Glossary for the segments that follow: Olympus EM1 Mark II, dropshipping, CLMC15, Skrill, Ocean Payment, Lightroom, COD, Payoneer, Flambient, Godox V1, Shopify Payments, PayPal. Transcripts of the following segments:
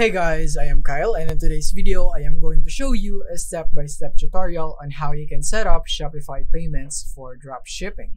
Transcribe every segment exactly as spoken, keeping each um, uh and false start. Hey guys, I am Kyle, and in today's video, I am going to show you a step-by-step tutorial on how you can set up Shopify payments for dropshipping.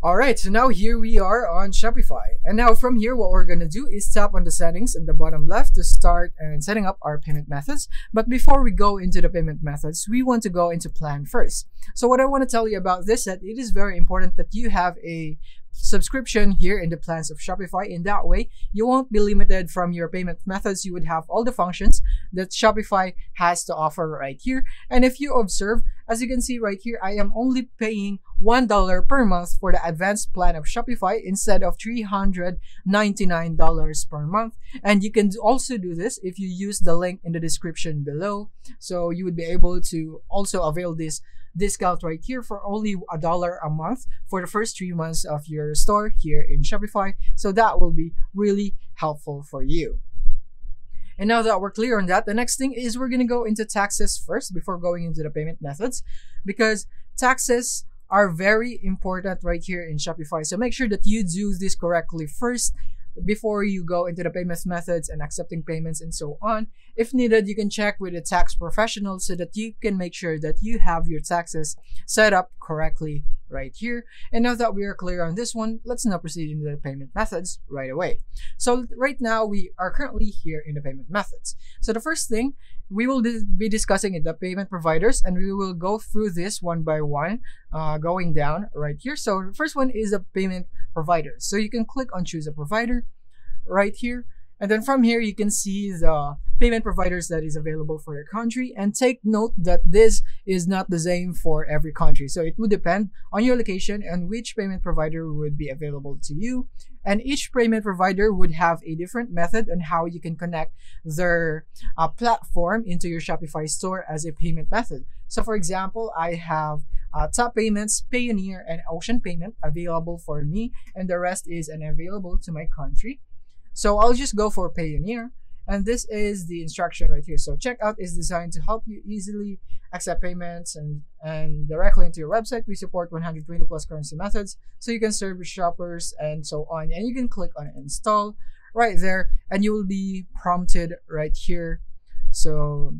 Alright, so now here we are on Shopify. And now from here, what we're going to do is tap on the settings in the bottom left to start and setting up our payment methods. But before we go into the payment methods, we want to go into plan first. So what I want to tell you about this is that it is very important that you have a subscription here in the plans of Shopify. In that way, you won't be limited from your payment methods. You would have all the functions that Shopify has to offer right here. And if you observe, as you can see right here, I am only paying one dollar per month for the advanced plan of Shopify instead of three hundred ninety-nine dollars per month. And you can also do this if you use the link in the description below, so you would be able to also avail this discount right here for only a dollar a month for the first three months of your store here in Shopify. So that will be really helpful for you. And now that we're clear on that, the next thing is we're going to go into taxes first before going into the payment methods, because taxes are very important right here in Shopify. So make sure that you do this correctly first before you go into the payments methods and accepting payments and so on. If needed, you can check with a tax professional so that you can make sure that you have your taxes set up correctly right here. And now that we are clear on this one, let's now proceed into the payment methods right away. So right now we are currently here in the payment methods. So the first thing we will be discussing is the payment providers, and we will go through this one by one, uh, going down right here. So the first one is a payment provider. So you can click on choose a provider right here. And then from here, you can see the payment providers that is available for your country. And take note that this is not the same for every country. So it would depend on your location and which payment provider would be available to you. And each payment provider would have a different method on how you can connect their uh, platform into your Shopify store as a payment method. So for example, I have uh, Top Payments, Payoneer, and Ocean Payment available for me. And the rest is unavailable to my country. So I'll just go for Payoneer, and this is the instruction right here. So checkout is designed to help you easily accept payments and, and directly into your website. We support one hundred twenty plus currency methods, so you can serve your shoppers and so on. And you can click on install right there, and you will be prompted right here. So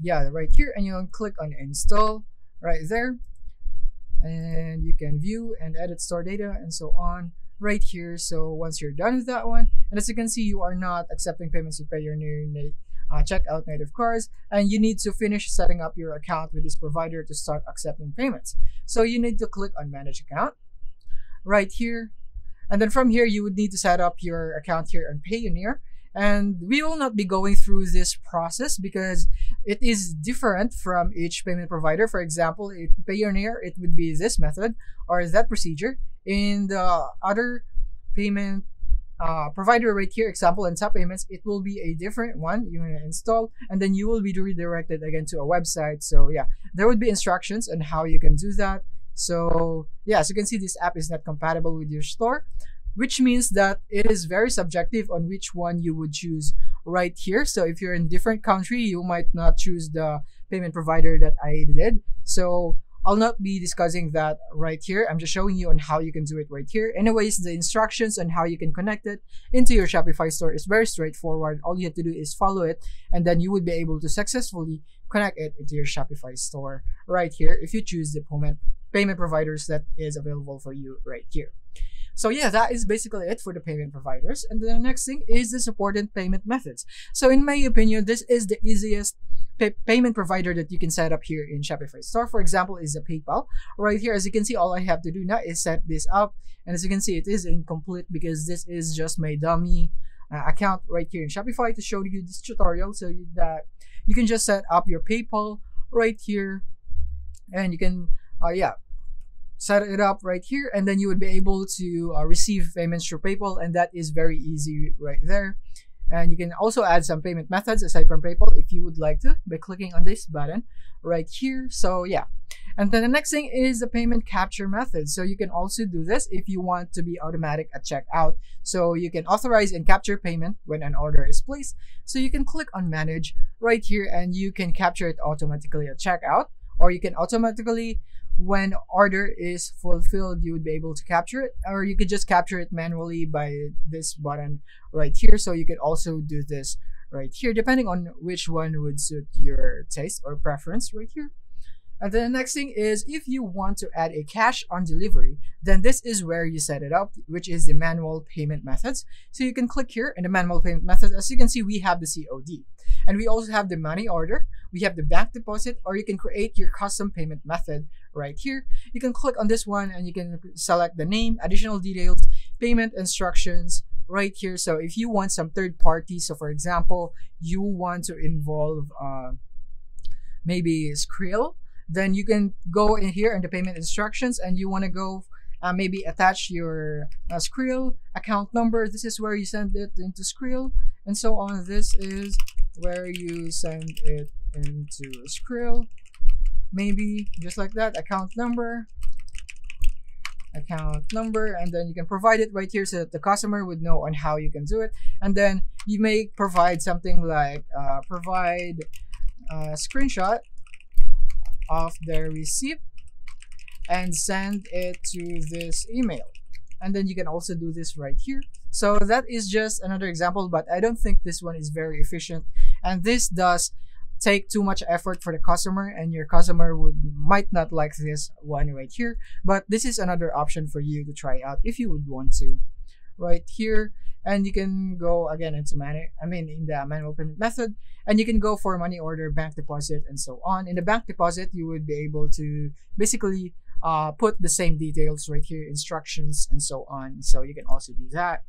yeah, right here, and you'll click on install right there. And you can view and edit store data and so on right here. So once you're done with that one, and as you can see, you are not accepting payments with Payoneer uh, checkout native cards, and you need to finish setting up your account with this provider to start accepting payments. So you need to click on manage account right here, and then from here you would need to set up your account here on Payoneer. And we will not be going through this process because it is different from each payment provider. For example, in Payoneer, it would be this method or that procedure. In the other payment uh, provider right here, example and Top Payments, it will be a different one. You want to install, and then you will be redirected again to a website. So yeah, there would be instructions on how you can do that. So yeah, as you can see, this app is not compatible with your store, which means that it is very subjective on which one you would choose right here. So if you're in a different country, you might not choose the payment provider that I did. So I'll not be discussing that right here. I'm just showing you on how you can do it right here. Anyways, the instructions on how you can connect it into your Shopify store is very straightforward. All you have to do is follow it, and then you would be able to successfully connect it into your Shopify store right here if you choose the payment payment providers that is available for you right here. So yeah, that is basically it for the payment providers. And then the next thing is the supported payment methods. So in my opinion, this is the easiest Pay payment provider that you can set up here in Shopify store. For example, is the PayPal right here. As you can see, all I have to do now is set this up, and as you can see, it is incomplete because this is just my dummy uh, account right here in Shopify to show you this tutorial, so that you can just set up your PayPal right here, and you can uh, yeah set it up right here, and then you would be able to uh, receive payments through PayPal, and that is very easy right there. And you can also add some payment methods aside from PayPal if you would like to by clicking on this button right here. So yeah, and then the next thing is the payment capture method. So you can also do this if you want to be automatic at checkout. So you can authorize and capture payment when an order is placed. So you can click on manage right here, and you can capture it automatically at checkout, or you can automatically when order is fulfilled, you would be able to capture it, or you could just capture it manually by this button right here. So you could also do this right here, depending on which one would suit your taste or preference right here. And then the next thing is, if you want to add a cash on delivery, then this is where you set it up, which is the manual payment methods. So you can click here in the manual payment methods. As you can see, we have the C O D, and we also have the money order, we have the bank deposit, or you can create your custom payment method right here. You can click on this one and you can select the name, additional details, payment instructions right here. So if you want some third party, so for example, you want to involve uh, maybe Skrill, then you can go in here in the payment instructions and you want to go uh, maybe attach your uh, Skrill account number. This is where you send it into Skrill, and so on. This is where you send it into Skrill, maybe just like that, account number, account number, and then you can provide it right here so that the customer would know on how you can do it. And then you may provide something like uh, provide a screenshot of the receipt and send it to this email, and then you can also do this right here. So that is just another example, but I don't think this one is very efficient, and this does take too much effort for the customer, and your customer would might not like this one right here. But this is another option for you to try out if you would want to right here. And you can go again into manu I mean in the manual payment method, and you can go for money order, bank deposit, and so on. In the bank deposit, you would be able to basically uh, put the same details right here, instructions, and so on. So you can also do that.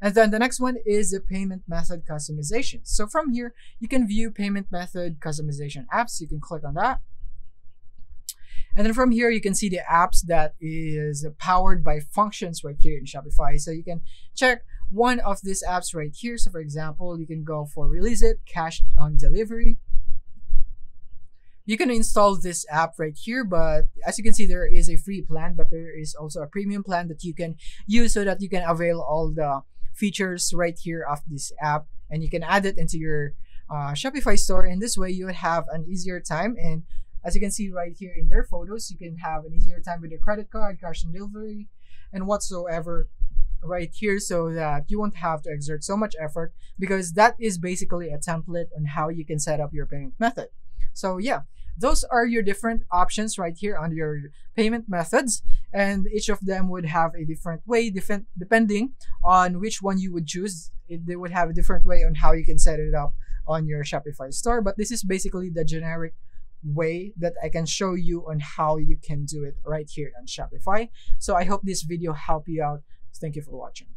And then the next one is the payment method customization. So from here, you can view payment method customization apps. You can click on that. And then from here, you can see the apps that is powered by functions right here in Shopify. So you can check one of these apps right here. So for example, you can go for Release It, Cash on Delivery. You can install this app right here, but as you can see, there is a free plan, but there is also a premium plan that you can use so that you can avail all the features right here of this app, and you can add it into your uh, Shopify store. In this way, you would have an easier time, and as you can see right here in their photos, you can have an easier time with your credit card, cash on delivery, and whatsoever right here, so that you won't have to exert so much effort, because that is basically a template on how you can set up your payment method. So yeah, those are your different options right here on your payment methods, and each of them would have a different way, different depending on which one you would choose. They would have a different way on how you can set it up on your Shopify store, but this is basically the generic way that I can show you on how you can do it right here on Shopify. So I hope this video helped you out. Thank you for watching.